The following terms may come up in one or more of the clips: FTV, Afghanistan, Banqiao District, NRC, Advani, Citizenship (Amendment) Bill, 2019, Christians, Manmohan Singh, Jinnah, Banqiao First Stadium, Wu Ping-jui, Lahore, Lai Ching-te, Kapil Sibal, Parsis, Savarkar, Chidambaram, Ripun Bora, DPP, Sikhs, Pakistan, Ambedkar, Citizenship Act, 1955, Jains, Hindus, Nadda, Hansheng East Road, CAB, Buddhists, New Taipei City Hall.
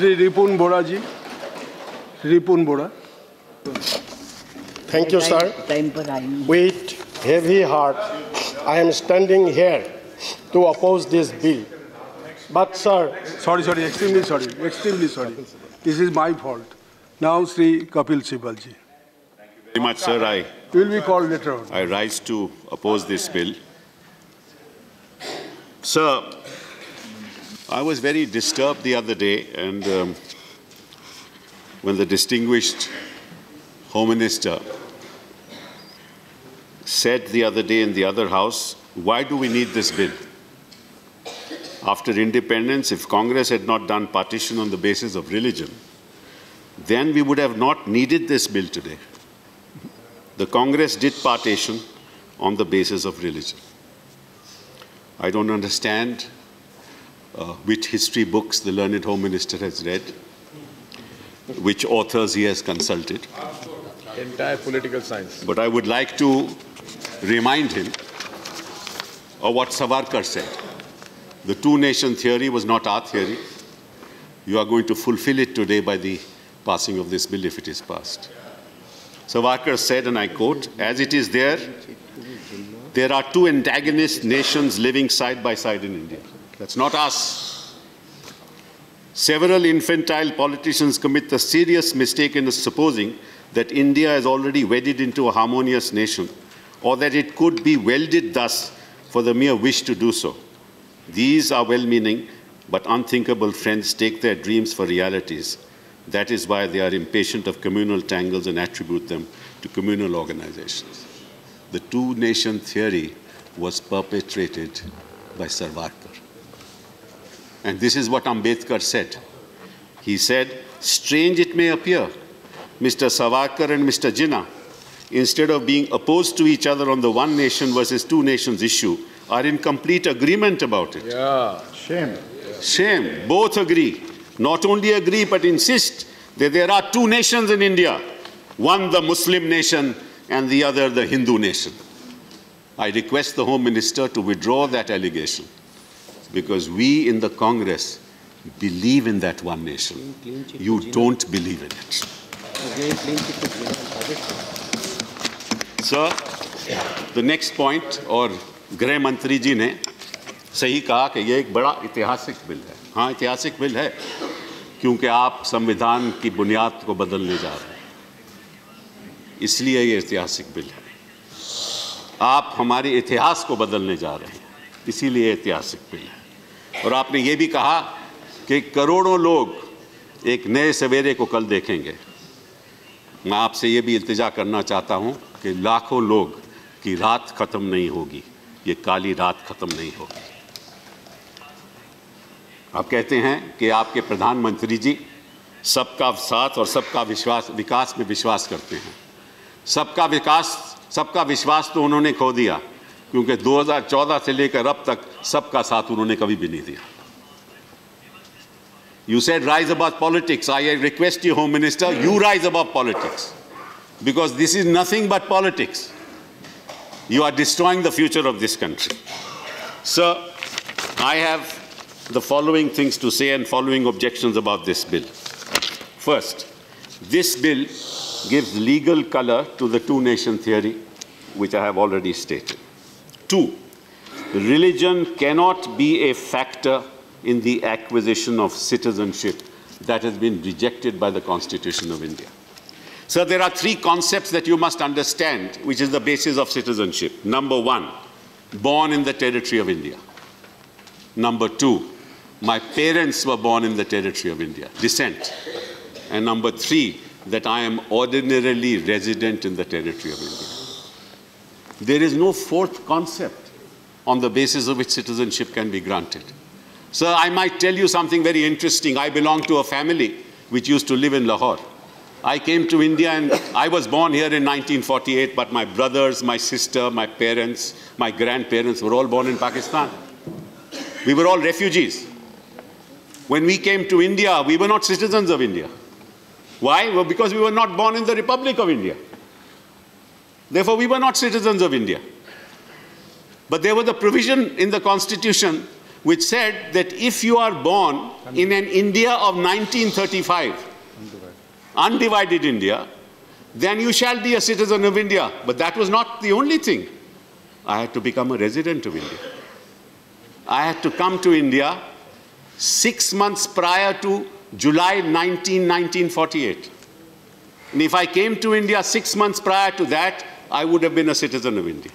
Shri Ripun Bora ji, Ripun Bora. Thank you, sir. With heavy heart, I am standing here to oppose this bill. But, sir, sorry, extremely sorry. This is my fault. Now, Sri Kapil Sibal ji. Thank you very much, sir. You will be called later on. I rise to oppose this bill. Sir, I was very disturbed the other day, and when the distinguished Home Minister said the other day in the other house, why do we need this bill? After independence, if Congress had not done partition on the basis of religion, then we would have not needed this bill today. The Congress did partition on the basis of religion. I don't understand which history books the learned Home Minister has read, which authors he has consulted. Entire political science. But I would like to remind him of what Savarkar said. The two-nation theory was not our theory. You are going to fulfill it today by the passing of this bill if it is passed. Savarkar said, and I quote, as it is there are two antagonist nations living side by side in India. That's not us. Several infantile politicians commit the serious mistake in supposing that India is already wedded into a harmonious nation, or that it could be welded thus for the mere wish to do so. These are well-meaning but unthinkable friends take their dreams for realities. That is why they are impatient of communal tangles and attribute them to communal organizations. The two-nation theory was perpetrated by Savarkar. And this is what Ambedkar said. He said, strange it may appear, Mr. Savarkar and Mr. Jinnah, instead of being opposed to each other on the one nation versus two nations issue, are in complete agreement about it. Yeah, shame. Shame. Both agree. Not only agree, but insist that there are two nations in India, one the Muslim nation and the other the Hindu nation. I request the Home Minister to withdraw that allegation, because we in the Congress believe in that one nation. You don't believe in it. Sir, the next point, और गृह मंत्री जी ने सही कहा कि यह एक बड़ा ऐतिहासिक बिल है। हाँ, ऐतिहासिक बिल है, क्योंकि आप संविधान की बुनियाद को बदलने जा रहे हैं, इसलिए ये ऐतिहासिक बिल है। आप हमारे इतिहास को बदलने जा रहे हैं, इसीलिए ऐतिहासिक बिल है। और आपने ये भी कहा कि करोड़ों लोग एक नए सवेरे को कल देखेंगे। मैं आपसे ये भी इल्तिजा करना चाहता हूँ कि लाखों लोग की रात ख़त्म नहीं होगी, ये काली रात ख़त्म नहीं होगी। आप कहते हैं कि आपके प्रधानमंत्री जी सबका साथ और सबका विश्वास, विकास में विश्वास करते हैं। सबका विकास, सबका विश्वास तो उन्होंने खो दिया, क्योंकि 2014 से लेकर अब तक सबका साथ उन्होंने कभी भी नहीं दिया। You said rise above politics. I request you, Home Minister, you rise above politics, because this is nothing but politics. You are destroying the future of this country. Sir, I have the following things to say and following objections about this bill. First, this bill gives legal color to the two-nation theory, which I have already stated. Two, religion cannot be a factor in the acquisition of citizenship. That has been rejected by the Constitution of India. So there are three concepts that you must understand, which is the basis of citizenship. Number one, born in the territory of India. Number two, my parents were born in the territory of India, descent. And number three, that I am ordinarily resident in the territory of India. There is no fourth concept on the basis of which citizenship can be granted. Sir, I might tell you something very interesting. I belong to a family which used to live in Lahore. I came to India and I was born here in 1948, but my brothers, my sister, my parents, my grandparents were all born in Pakistan. We were all refugees. When we came to India, we were not citizens of India. Why? Well, because we were not born in the Republic of India. Therefore, we were not citizens of India. But there was a provision in the Constitution which said that if you are born in an India of 1935, undivided India, then you shall be a citizen of India. But that was not the only thing. I had to become a resident of India. I had to come to India 6 months prior to July 19, 1948. And if I came to India 6 months prior to that, I would have been a citizen of India.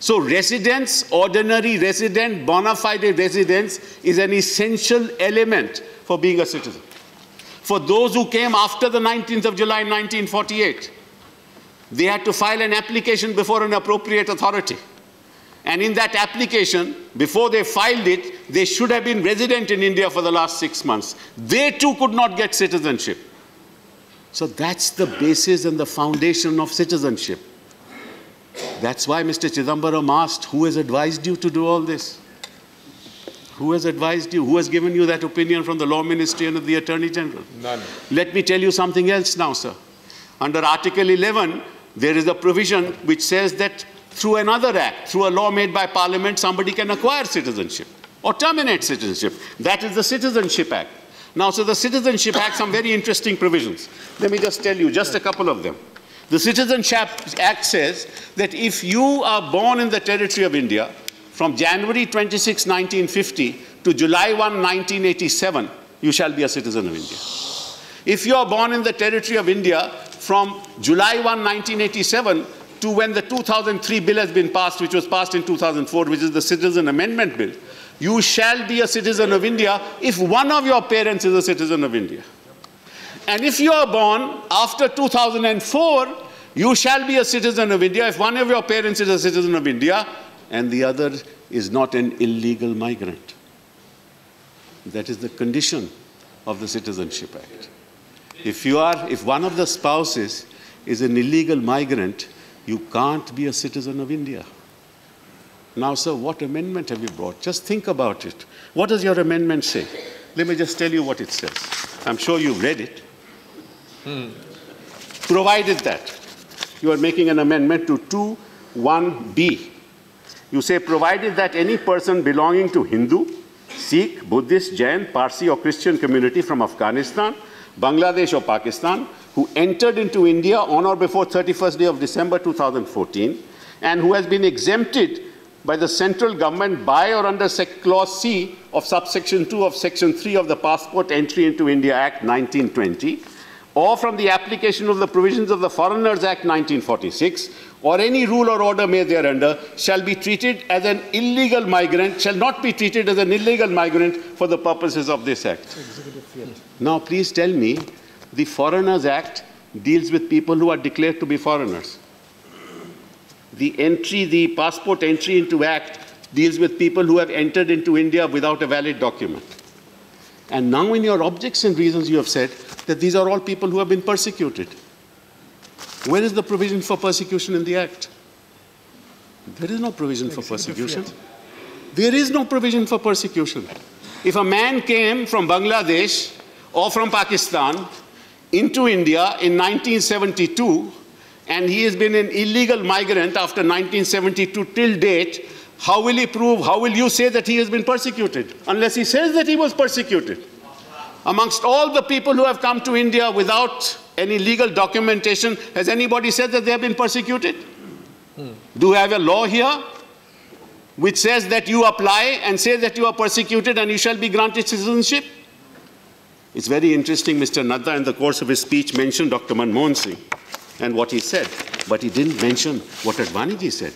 So residence, ordinary resident, bona fide residence is an essential element for being a citizen. For those who came after the 19th of July 1948, they had to file an application before an appropriate authority. And in that application, before they filed it, they should have been resident in India for the last 6 months. They too could not get citizenship. So that's the basis and the foundation of citizenship. That's why Mr. Chidambaram asked, who has advised you to do all this? Who has advised you? Who has given you that opinion from the Law Ministry and of the Attorney General? None. Let me tell you something else now, sir. Under Article 11, there is a provision which says that through another act, through a law made by Parliament, somebody can acquire citizenship or terminate citizenship. That is the Citizenship Act. Now, so the Citizenship Act, some very interesting provisions. Let me just tell you just a couple of them. The Citizenship Act says that if you are born in the territory of India from January 26, 1950 to July 1, 1987, you shall be a citizen of India. If you are born in the territory of India from July 1, 1987 to when the 2003 bill has been passed, which was passed in 2004, which is the Citizen Amendment Bill, you shall be a citizen of India if one of your parents is a citizen of India. And if you are born after 2004, you shall be a citizen of India if one of your parents is a citizen of India and the other is not an illegal migrant. That is the condition of the Citizenship Act. If one of the spouses is an illegal migrant, you can't be a citizen of India. Now, sir, what amendment have you brought? Just think about it. What does your amendment say? Let me just tell you what it says. I'm sure you've read it. Provided that you are making an amendment to 21B. You say, provided that any person belonging to Hindu, Sikh, Buddhist, Jain, Parsi or Christian community from Afghanistan, Bangladesh or Pakistan, who entered into India on or before 31st day of December 2014, and who has been exempted by the central government by or under Clause C of subsection 2 of section 3 of the Passport Entry into India Act 1920, or from the application of the provisions of the Foreigners Act 1946, or any rule or order made thereunder, shall not be treated as an illegal migrant for the purposes of this Act. Now, please tell me, the Foreigners Act deals with people who are declared to be foreigners. The Passport Entry into Act deals with people who have entered into India without a valid document. And now in your objects and reasons you have said that these are all people who have been persecuted. Where is the provision for persecution in the Act? There is no provision for persecution. There is no provision for persecution. If a man came from Bangladesh or from Pakistan into India in 1972, and he has been an illegal migrant after 1972 till date, how will he prove, how will you say that he has been persecuted? Unless he says that he was persecuted. Amongst all the people who have come to India without any legal documentation, has anybody said that they have been persecuted? Do we have a law here which says that you apply and say that you are persecuted and you shall be granted citizenship? It's very interesting, Mr. Nadda in the course of his speech mentioned Dr. Manmohan Singh and what he said, but he didn't mention what Advani ji said.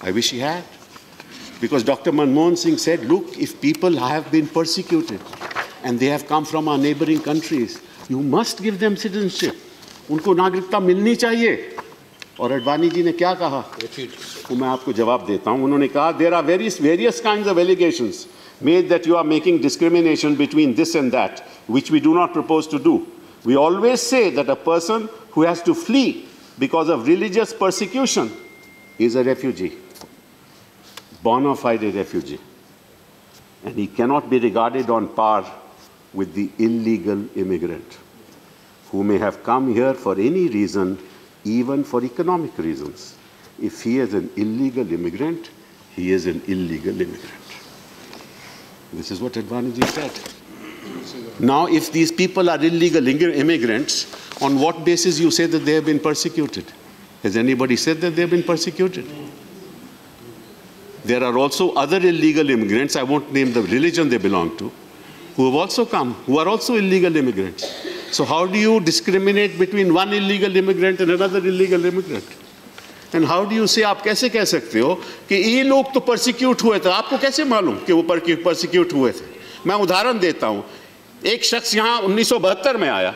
I wish he had. Because Dr. Manmohan Singh said, look, if people have been persecuted and they have come from our neighboring countries, you must give them citizenship. Unko nagrikta milni chahiye. Aur Advani ji ne kya kaha? So, main aapko jawab deta hu. Unhone kaha, there are various kinds of allegations made that you are making discrimination between this and that, which we do not propose to do. We always say that a person who has to flee because of religious persecution is a refugee, bona fide refugee. And he cannot be regarded on par with the illegal immigrant who may have come here for any reason, even for economic reasons. If he is an illegal immigrant, he is an illegal immigrant. This is what Advani ji said. Now, if these people are illegal immigrants, on what basis you say that they have been persecuted? Has anybody said that they have been persecuted? There are also other illegal immigrants, I won't name the religion they belong to, who have also come, who are also illegal immigrants. So how do you discriminate between one illegal immigrant and another illegal immigrant? And how do you say, आप कैसे कह सकते हो कि ये लोग तो persecute हुए थे, आपको कैसे मालूम कि वो persecute हुए थे? मैं उदाहरण देता हूँ, एक शख्स यहाँ 1972 में आया,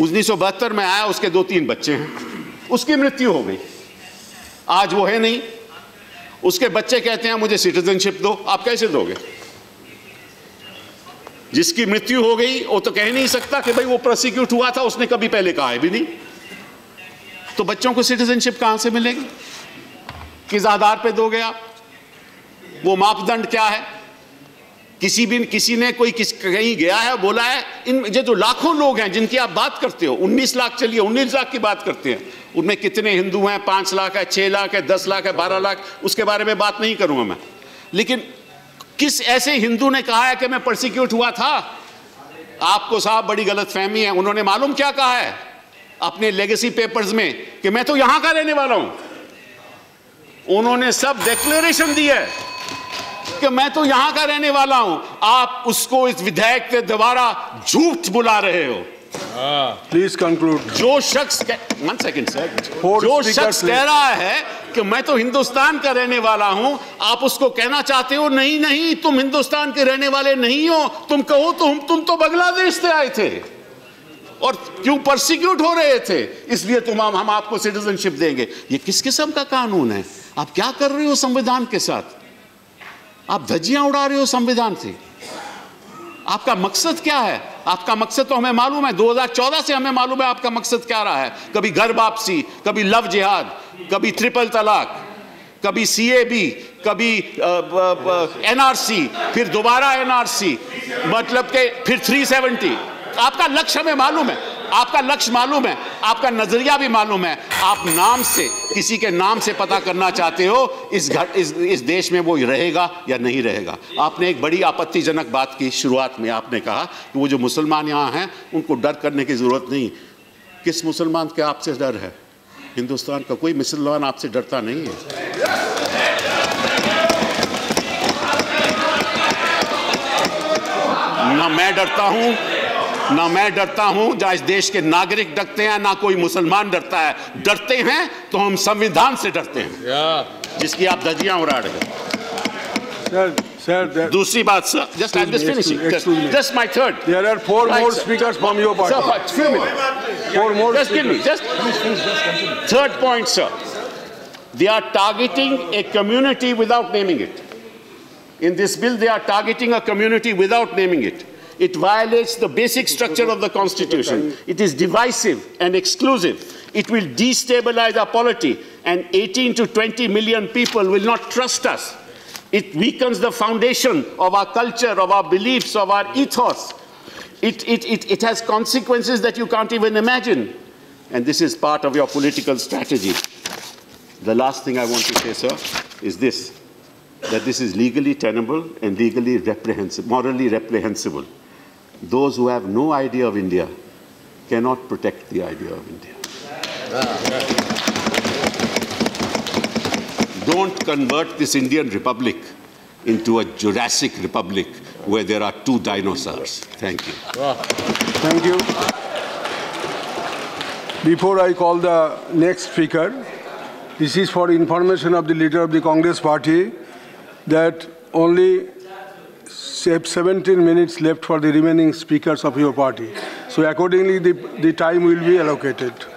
1972 में आया, उसके 2-3 बच्चे हैं, उसकी मृत्यु हो गई, आज वो है नहीं, उसके बच्चे कहते हैं मुझे सिटीजनशिप दो, आप कैसे दोगे? जिसकी मृत्यु हो गई वो तो कह नहीं सकता कि भाई वो प्रोसिक्यूट हुआ था, उसने कभी पहले कहा है भी नहीं, तो बच्चों को सिटीजनशिप कहां से मिलेगी? किस आधार पे दोगे आप? वो मापदंड क्या है? किसी ने कहीं गया है, बोला है, इन ये जो लाखों लोग हैं जिनकी आप बात करते हो, 19 लाख, चलिए 19 लाख की बात करते हैं, उनमें कितने हिंदू हैं? 5 लाख है, 6 लाख है, 10 लाख है, 12 लाख, उसके बारे में बात नहीं करूंगा मैं। लेकिन किस ऐसे हिंदू ने कहा है कि मैं परसिक्यूट हुआ था? आपको साहब बड़ी गलतफहमी है। उन्होंने मालूम क्या कहा है अपने लेगेसी पेपर्स में कि मैं तो यहां का रहने वाला हूं। उन्होंने सब डिक्लेरेशन दी है कि मैं तो यहां का रहने वाला हूं। आप उसको इस विधेयक के द्वारा झूठ बुला रहे हो। Please conclude. जो शख्स कह रहा है कि मैं तो हिंदुस्तान का रहने वाला हूं, आप उसको कहना चाहते हो नहीं, तुम हिंदुस्तान के रहने वाले नहीं हो, तुम कहो तो तुम तो बांग्लादेश से आए थे और क्यों परसिक्यूट हो रहे थे, इसलिए हम आपको सिटीजनशिप देंगे। ये किस किस्म का कानून है? आप क्या कर रहे हो संविधान के साथ? आप धज्जियां उड़ा रहे हो संविधान से। आपका मकसद क्या है? आपका मकसद तो हमें मालूम है, 2014 से हमें मालूम है आपका मकसद क्या रहा है। कभी घर वापसी, कभी लव जिहाद, कभी ट्रिपल तलाक, कभी CAB, कभी NRC, फिर दोबारा NRC, मतलब के फिर 370। आपका लक्ष्य हमें मालूम है, आपका लक्ष्य मालूम है, आपका नजरिया भी मालूम है। आप नाम से, किसी के नाम से पता करना चाहते हो इस देश में वो रहेगा या नहीं रहेगा। आपने एक बड़ी आपत्तिजनक बात की शुरुआत में, आपने कहा कि वो जो मुसलमान यहाँ हैं उनको डर करने की ज़रूरत नहीं। किस मुसलमान के आपसे डर है? हिंदुस्तान का कोई मुसलमान आपसे डरता नहीं है। ना मैं डरता हूँ, ना मैं डरता हूं, जहां इस देश के नागरिक डरते हैं, ना कोई मुसलमान डरता है। डरते हैं तो हम संविधान से डरते हैं, जिसकी आप धज्जियां उड़ा रहे हैं। दूसरी बात sir, just my third. There are 4 more speakers from your party. Third point, sir. They are targeting a community without naming it. In this bill, they are targeting a community without naming it. It violates the basic structure of the Constitution. It is divisive and exclusive. It will destabilize our polity, and 18 to 20 million people will not trust us. It weakens the foundation of our culture, of our beliefs, of our ethos. It has consequences that you can't even imagine. And this is part of your political strategy. The last thing I want to say, sir, is this, that this is legally tenable and legally reprehensible, morally reprehensible. Those who have no idea of India cannot protect the idea of India. Don't convert this Indian Republic into a Jurassic Republic where there are 2 dinosaurs. Thank you. Thank you. Before I call the next speaker, this is for information of the leader of the Congress party that only 17 minutes left for the remaining speakers of your party. So accordingly, the time will be allocated.